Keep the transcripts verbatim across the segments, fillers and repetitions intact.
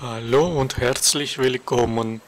Hallo und herzlich willkommen.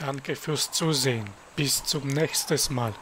Danke fürs Zusehen. Bis zum nächsten Mal.